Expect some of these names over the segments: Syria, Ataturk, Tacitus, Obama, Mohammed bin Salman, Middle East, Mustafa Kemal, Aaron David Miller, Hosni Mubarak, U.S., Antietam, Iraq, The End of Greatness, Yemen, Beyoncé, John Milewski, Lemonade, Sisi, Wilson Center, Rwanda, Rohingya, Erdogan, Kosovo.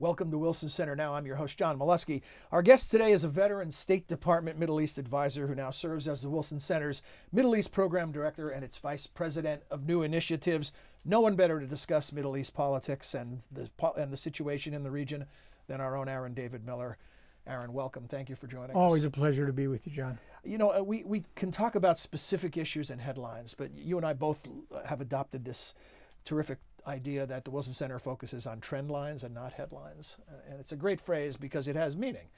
Welcome to Wilson Center Now. I'm your host, John Milewski. Our guest today is a veteran State Department Middle East advisor who now serves as the Wilson Center's Middle East Program Director and its Vice President of New Initiatives. No one better to discuss Middle East politics and the situation in the region than our own Aaron David Miller. Aaron, welcome. Thank you for joining us. Always a pleasure to be with you, John. You know, we can talk about specific issues and headlines, but you and I both have adopted this terrific idea that the Wilson Center focuses on trend lines and not headlines. And it's a great phrase because it has meaning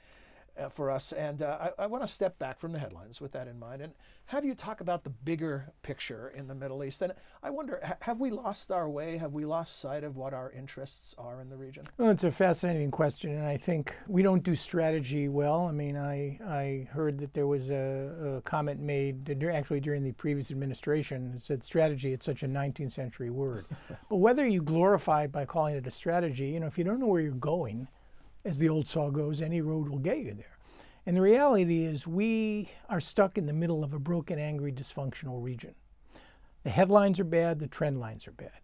for us. And I want to step back from the headlines with that in mind and have you talk about the bigger picture in the Middle East. And I wonder, have we lost our way? Have we lost sight of what our interests are in the region? Well, it's a fascinating question. And I think we don't do strategy well. I mean, I heard that there was a comment made actually during the previous administration that said strategy, it's such a 19th century word. But whether you glorify it by calling it a strategy, you know, if you don't know where you're going, as the old saw goes, any road will get you there. And the reality is we are stuck in the middle of a broken, angry, dysfunctional region. The headlines are bad, the trend lines are bad.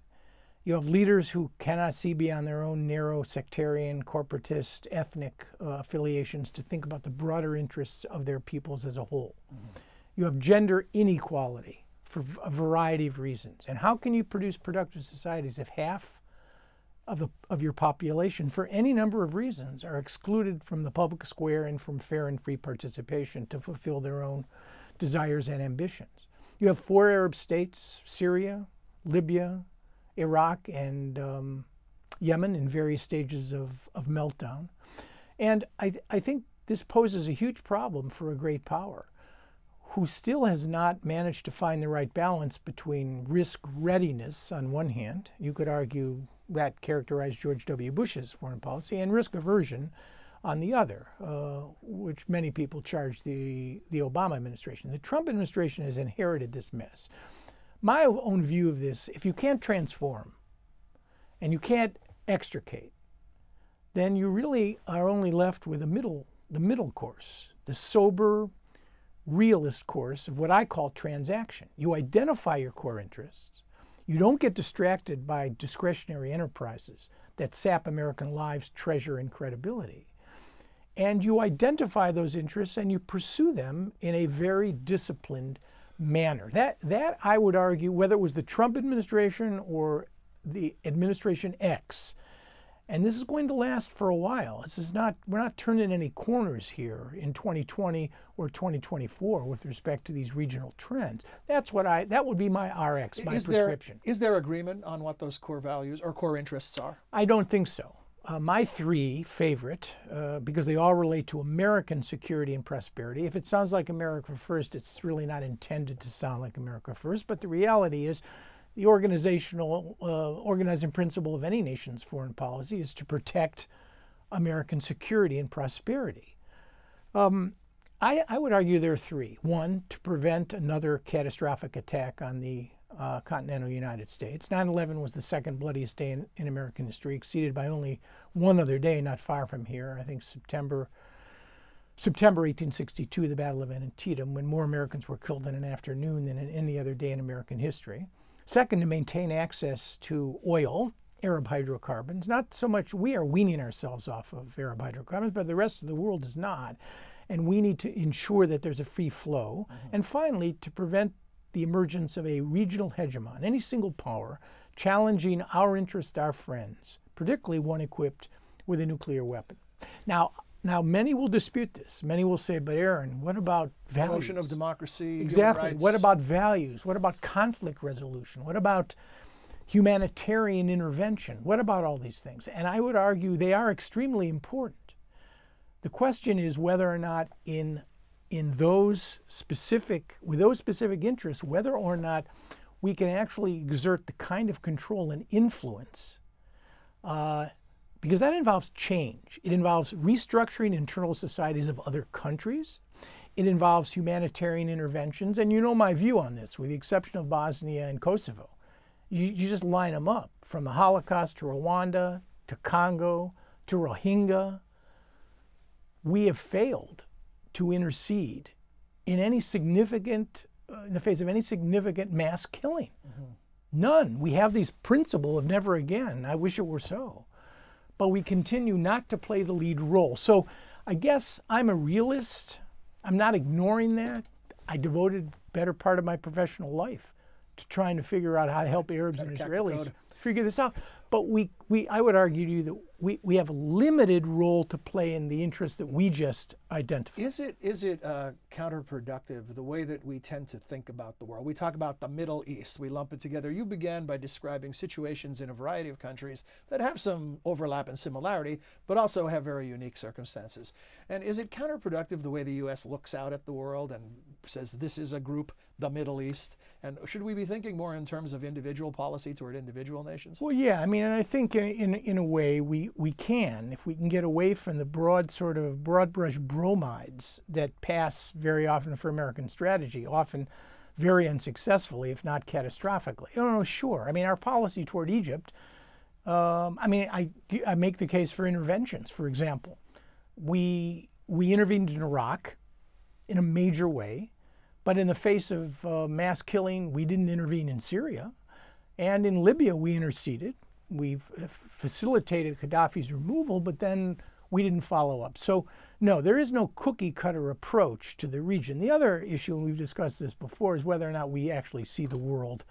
You have leaders who cannot see beyond their own narrow sectarian, corporatist, ethnic affiliations to think about the broader interests of their peoples as a whole. Mm-hmm. You have gender inequality for a variety of reasons. And how can you produce productive societies if half of your population, for any number of reasons, are excluded from the public square and from fair and free participation to fulfill their own desires and ambitions? You have four Arab states, Syria, Libya, Iraq, and Yemen in various stages of meltdown. And I think this poses a huge problem for a great power who still has not managed to find the right balance between risk readiness on one hand, you could argue that characterized George W. Bush's foreign policy, and risk aversion on the other, which many people charge the Obama administration. The Trump administration has inherited this mess. My own view of this, if you can't transform and you can't extricate, then you really are only left with the middle course, the sober, realist course of what I call transaction. You identify your core interests. You don't get distracted by discretionary enterprises that sap American lives, treasure, and credibility. And you identify those interests and you pursue them in a very disciplined manner. That I would argue, whether it was the Trump administration or the administration X, and this is going to last for a while. This is not, we're not turning any corners here in 2020 or 2024 with respect to these regional trends. That's what that would be my RX, my prescription. Is there agreement on what those core values or core interests are? I don't think so. My three favorite, because they all relate to American security and prosperity. If it sounds like America First, it's really not intended to sound like America First, but the reality is the organizing principle of any nation's foreign policy is to protect American security and prosperity. I would argue there are three. One, to prevent another catastrophic attack on the continental United States. 9/11 was the second bloodiest day in American history, exceeded by only one other day not far from here. I think September 1862, the Battle of Antietam, when more Americans were killed in an afternoon than in any other day in American history. Second, to maintain access to oil, Arab hydrocarbons. Not so much we are weaning ourselves off of Arab hydrocarbons, but the rest of the world is not. And we need to ensure that there's a free flow. Mm-hmm. And finally, to prevent the emergence of a regional hegemon, any single power, challenging our interests, our friends, particularly one equipped with a nuclear weapon. Now, many will dispute this. Many will say, but Aaron, what about values? Promotion of democracy, exactly. What about values? What about conflict resolution? What about humanitarian intervention? What about all these things? And I would argue they are extremely important. The question is whether or not with those specific interests, whether or not we can actually exert the kind of control and influence because that involves change. It involves restructuring internal societies of other countries. It involves humanitarian interventions. And you know my view on this, with the exception of Bosnia and Kosovo. You just line them up, from the Holocaust to Rwanda, to Congo, to Rohingya. We have failed to intercede in any significant, in the face of any significant mass killing. Mm-hmm. None. We have this principle of never again. I wish it were so. but we continue not to play the lead role. So I guess I'm a realist. I'm not ignoring that. I devoted better part of my professional life to trying to figure out how to help Arabs and Israelis figure this out. But I would argue to you that we have a limited role to play in the interest that we just identified. Is it counterproductive, the way that we tend to think about the world? We talk about the Middle East. We lump it together. You began by describing situations in a variety of countries that have some overlap and similarity, but also have very unique circumstances. And is it counterproductive, the way the U.S. looks out at the world and says this is a group, the Middle East? And should we be thinking more in terms of individual policy toward individual nations? Well, yeah. I mean, and I think in a way we can, if we can get away from the broad sort of broad brush bromides that pass very often for American strategy, often very unsuccessfully, if not catastrophically. No, sure. I mean, our policy toward Egypt, I mean, I make the case for interventions, for example. We intervened in Iraq in a major way, but in the face of mass killing, we didn't intervene in Syria. And in Libya, we interceded. We've facilitated Gaddafi's removal, but then we didn't follow up. So no, there is no cookie cutter approach to the region. The other issue, and we've discussed this before, is whether or not we actually see the world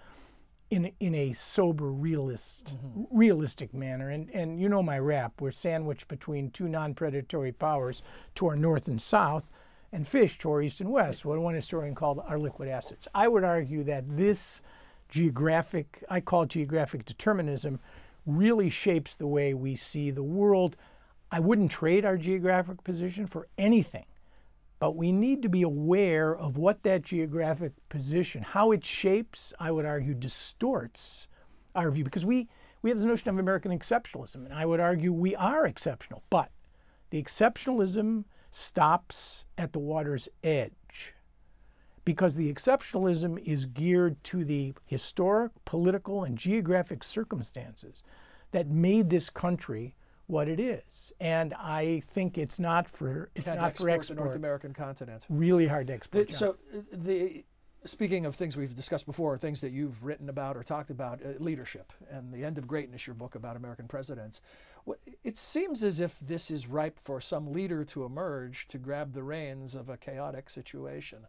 in a sober, realistic manner. And you know my rap, we're sandwiched between two non-predatory powers to our north and south, and fish to our east and west, what one historian called our liquid assets. I would argue that this geographic, I call it geographic determinism, really shapes the way we see the world. I wouldn't trade our geographic position for anything, but we need to be aware of what that geographic position, how it shapes, I would argue, distorts our view, because we have this notion of American exceptionalism, and I would argue we are exceptional, but the exceptionalism stops at the water's edge, because the exceptionalism is geared to the historic, political, and geographic circumstances that made this country what it is. And I think it's not for export. The North American continent. Really hard to export. Speaking of things we've discussed before, things that you've written about or talked about, leadership and The End of Greatness, your book about American presidents. It seems as if this is ripe for some leader to emerge to grab the reins of a chaotic situation.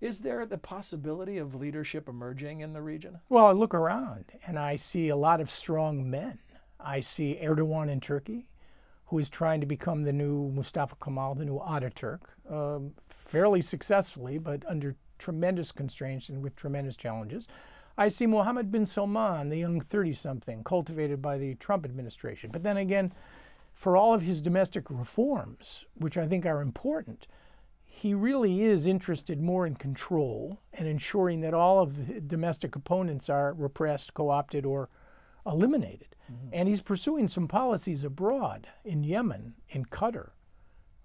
Is there the possibility of leadership emerging in the region? Well, I look around and I see a lot of strong men. I see Erdogan in Turkey, who is trying to become the new Mustafa Kemal, the new Ataturk, fairly successfully, but under tremendous constraints and with tremendous challenges. I see Mohammed bin Salman, the young 30-something, cultivated by the Trump administration. But then again, for all of his domestic reforms, which I think are important, he really is interested more in control and ensuring that all of the domestic opponents are repressed, co-opted, or eliminated. Mm-hmm. And he's pursuing some policies abroad, in Yemen, in Qatar,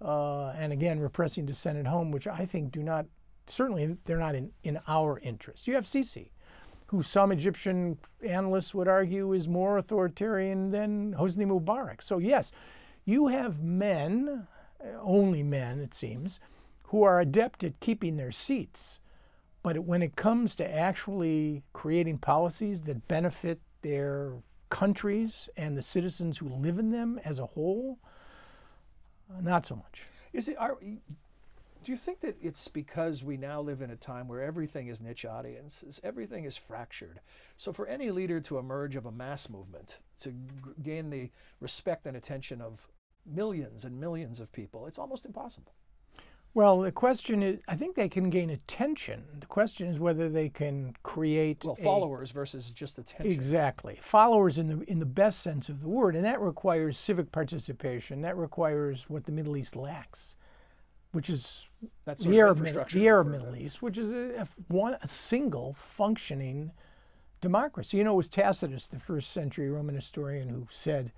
and again, repressing dissent at home, which I think do not, certainly they're not in our interest. You have Sisi, who some Egyptian analysts would argue is more authoritarian than Hosni Mubarak. So yes, you have men, only men it seems, who are adept at keeping their seats. But when it comes to actually creating policies that benefit their countries and the citizens who live in them as a whole, not so much. Do you think that it's because we now live in a time where everything is niche audiences, everything is fractured? So for any leader to emerge of a mass movement, to gain the respect and attention of millions and millions of people, it's almost impossible. Well, the question is, I think they can gain attention. The question is whether they can create followers versus just attention. Exactly. Followers in the best sense of the word, and that requires civic participation. That requires what the Middle East lacks, which is the Arab Middle East, which is a single functioning democracy. You know, it was Tacitus, the first century Roman historian, who said,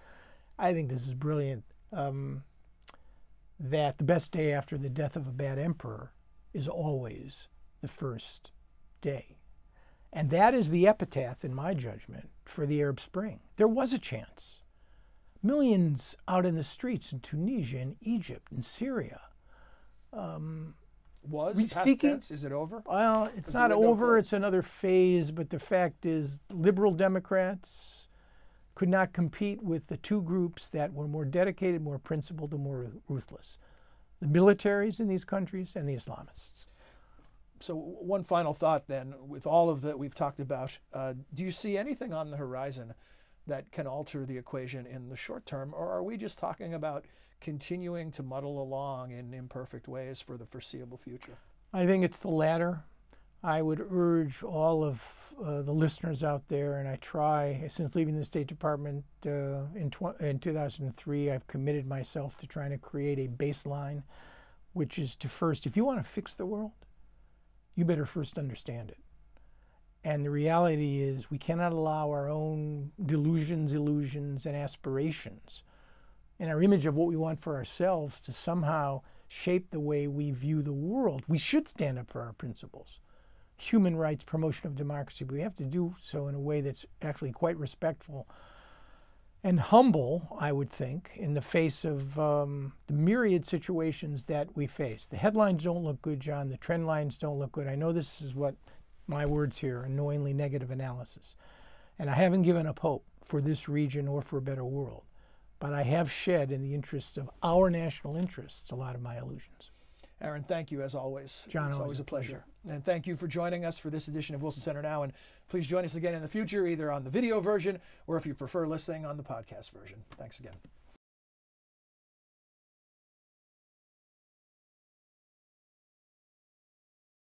I think this is brilliant, that the best day after the death of a bad emperor is always the first day. And that is the epitaph, in my judgment, for the Arab Spring. There was a chance. Millions out in the streets in Tunisia and Egypt and Syria. Past tense? Is it over? Well, it's not over. It's another phase. But the fact is, liberal Democrats, could not compete with the two groups that were more dedicated, more principled, and more ruthless: the militaries in these countries and the Islamists. So one final thought then, with all of that we've talked about, do you see anything on the horizon that can alter the equation in the short term, or are we just talking about continuing to muddle along in imperfect ways for the foreseeable future? I think it's the latter. I would urge all of the listeners out there, and I try, since leaving the State Department in 2003, I've committed myself to trying to create a baseline, which is to first, if you want to fix the world, you better first understand it. And the reality is we cannot allow our own delusions, illusions, and aspirations and our image of what we want for ourselves to somehow shape the way we view the world. We should stand up for our principles. Human rights, promotion of democracy. But we have to do so in a way that's actually quite respectful and humble, I would think, in the face of the myriad situations that we face. The headlines don't look good, John. The trend lines don't look good. I know this is what my words here, annoyingly negative analysis. And I haven't given up hope for this region or for a better world. But I have shed, in the interests of our national interests, a lot of my illusions. Aaron, thank you as always. John, it's always a pleasure. And thank you for joining us for this edition of Wilson Center Now. And please join us again in the future, either on the video version or, if you prefer, listening on the podcast version. Thanks again.